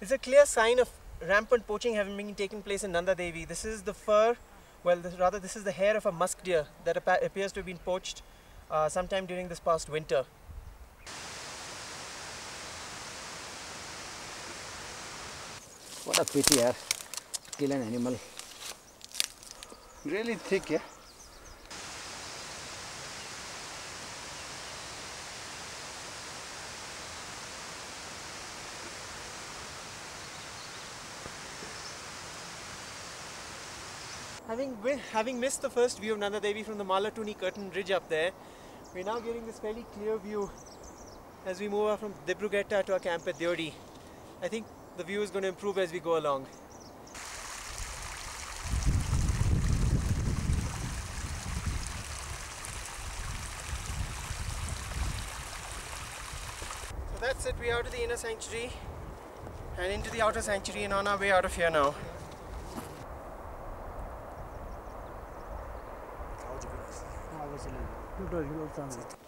It's a clear sign of rampant poaching having been taking place in Nanda Devi. This is the fur, well, this is the hair of a musk deer that appears to have been poached sometime during this past winter. What a pity, yeah, to kill an animal. Really thick, yeah. Having missed the first view of Nanda Devi from the Malatuni Curtain Ridge up there, we're now getting this fairly clear view as we move from Debrugetta to our camp at Deodi. I think the view is going to improve as we go along. So that's it, we're out of the inner sanctuary and into the outer sanctuary and on our way out of here now. Продолжение следует.